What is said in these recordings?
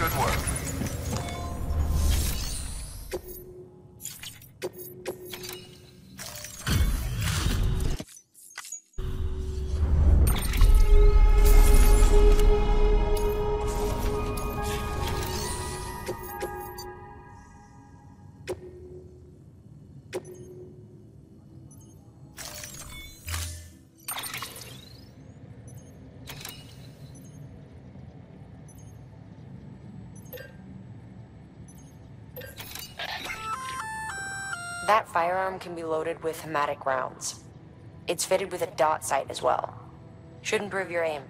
Good work. That firearm can be loaded with hematic rounds. It's fitted with a dot sight as well. Should improve your aim.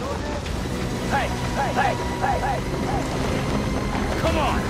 Hey! Come on!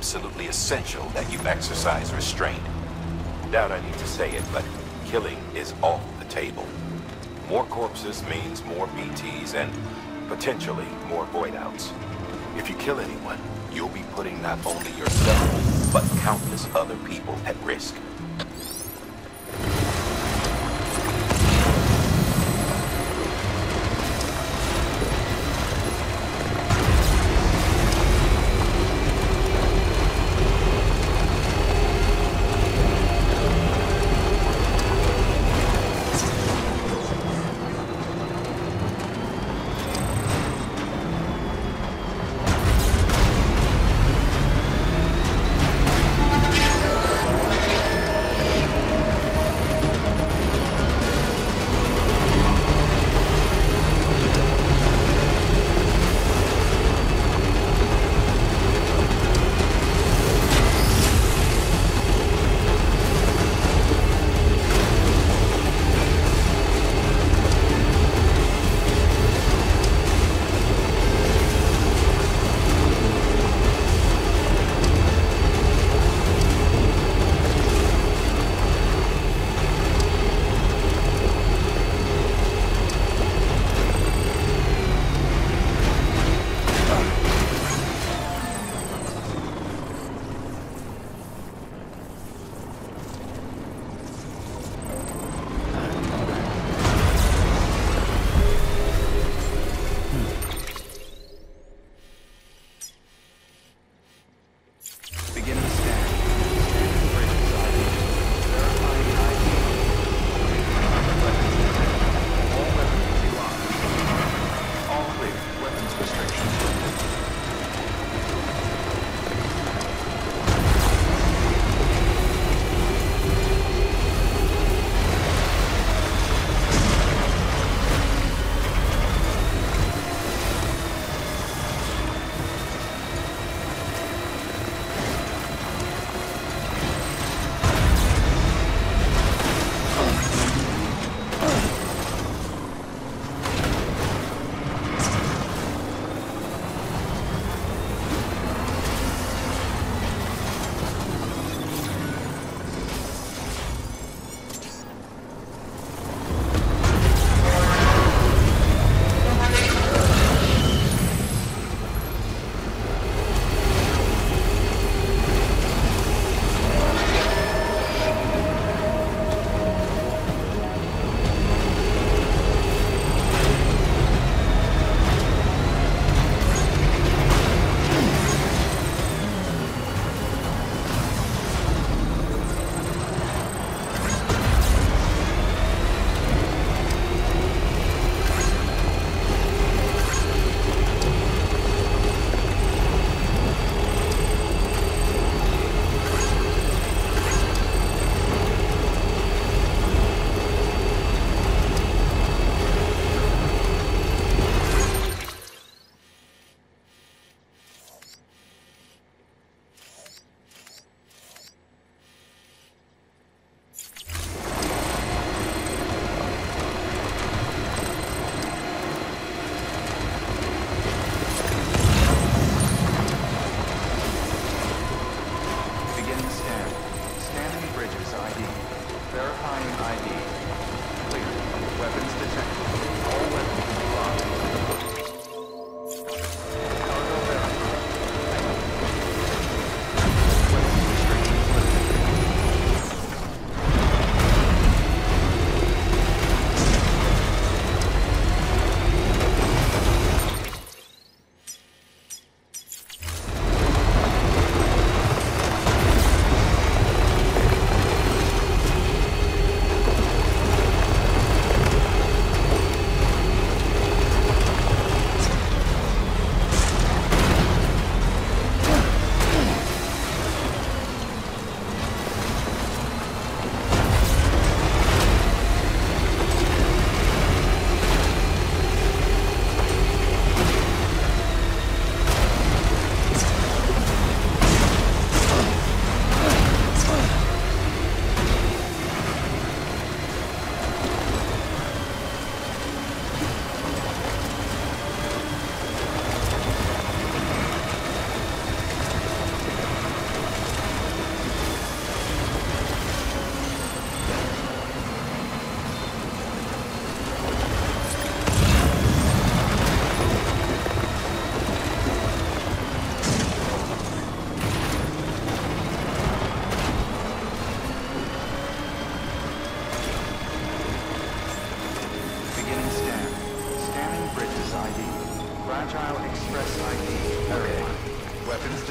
absolutely essential that you exercise restraint. Doubt I need to say it, but killing is off the table. More corpses means more BTs and potentially more void-outs. If you kill anyone, you'll be putting not only yourself, but countless other people at risk.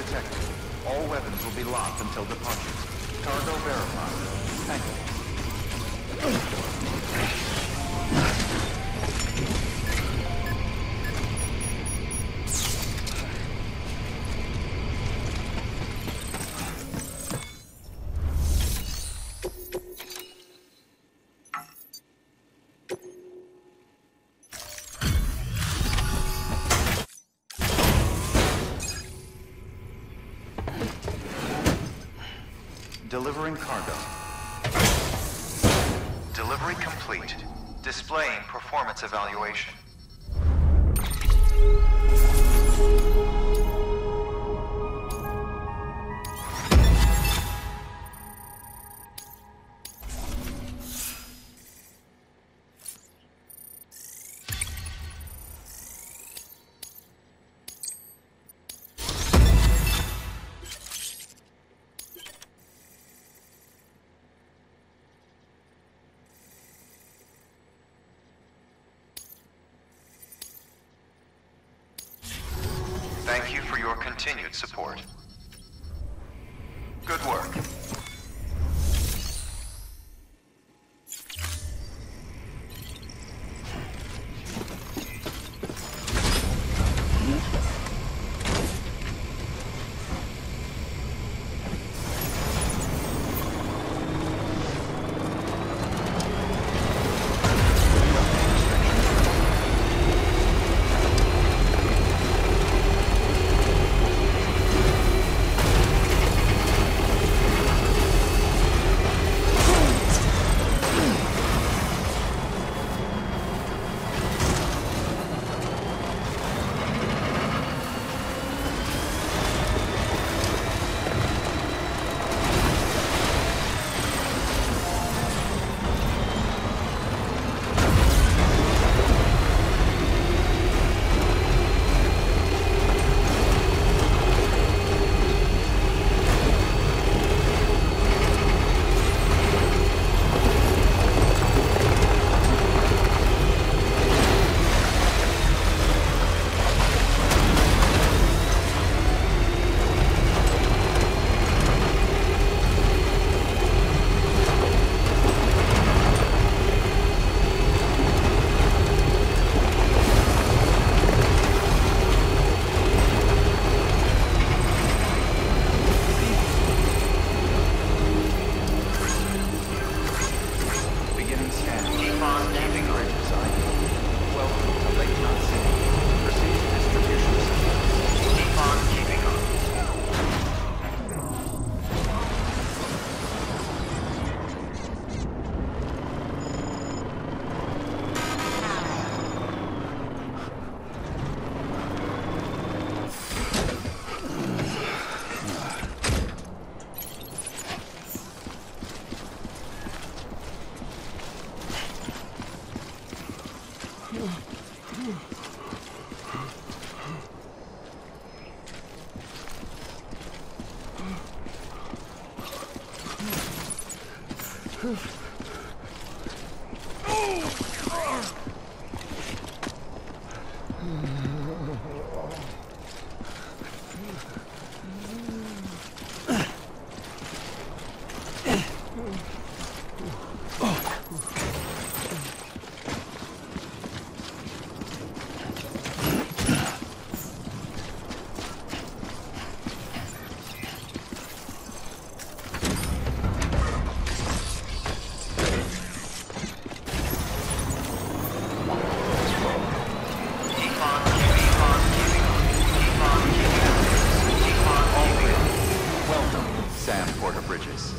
detected. All weapons will be locked until departure. Cargo verified. Thank you. Delivering cargo. Delivery complete. Displaying performance evaluation. Thank you for your continued support. Good work. Sam Porter Bridges.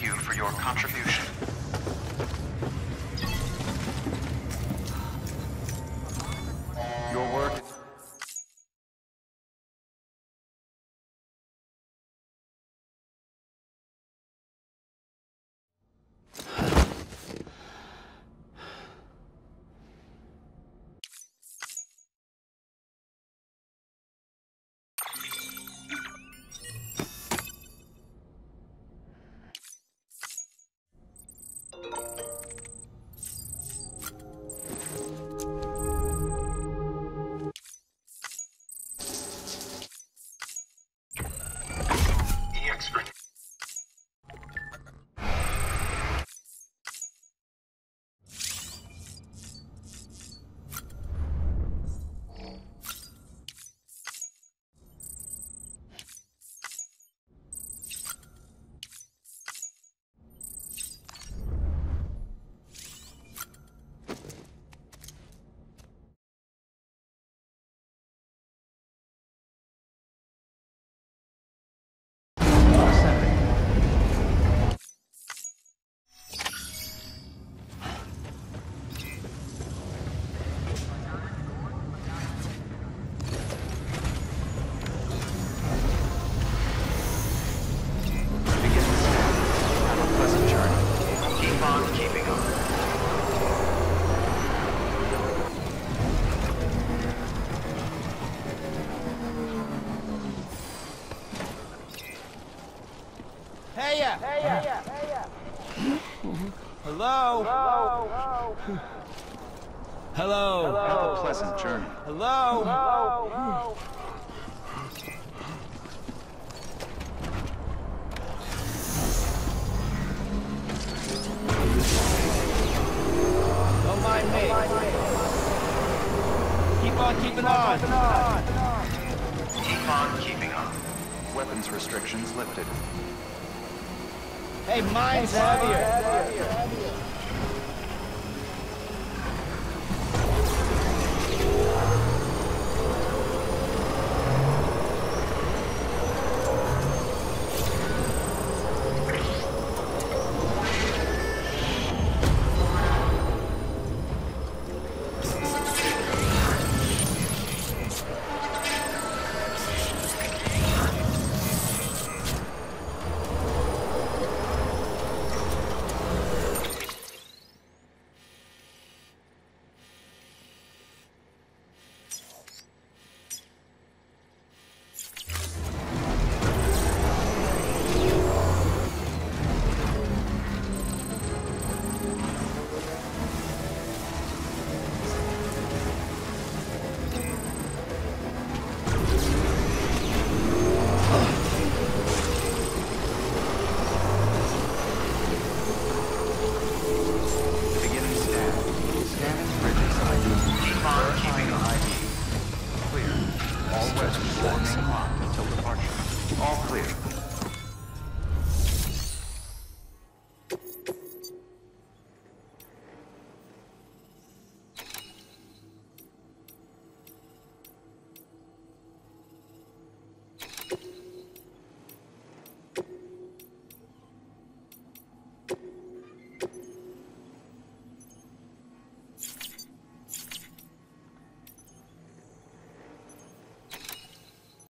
thank you for your contribution. Your work is... Hello? Hello? Hello? Hello? Have a pleasant journey. Hello? Hello? Hello? Don't mind me. Keep on keeping on. Keep on keeping on. Weapons restrictions lifted. Hey, mine's heavier. All clear.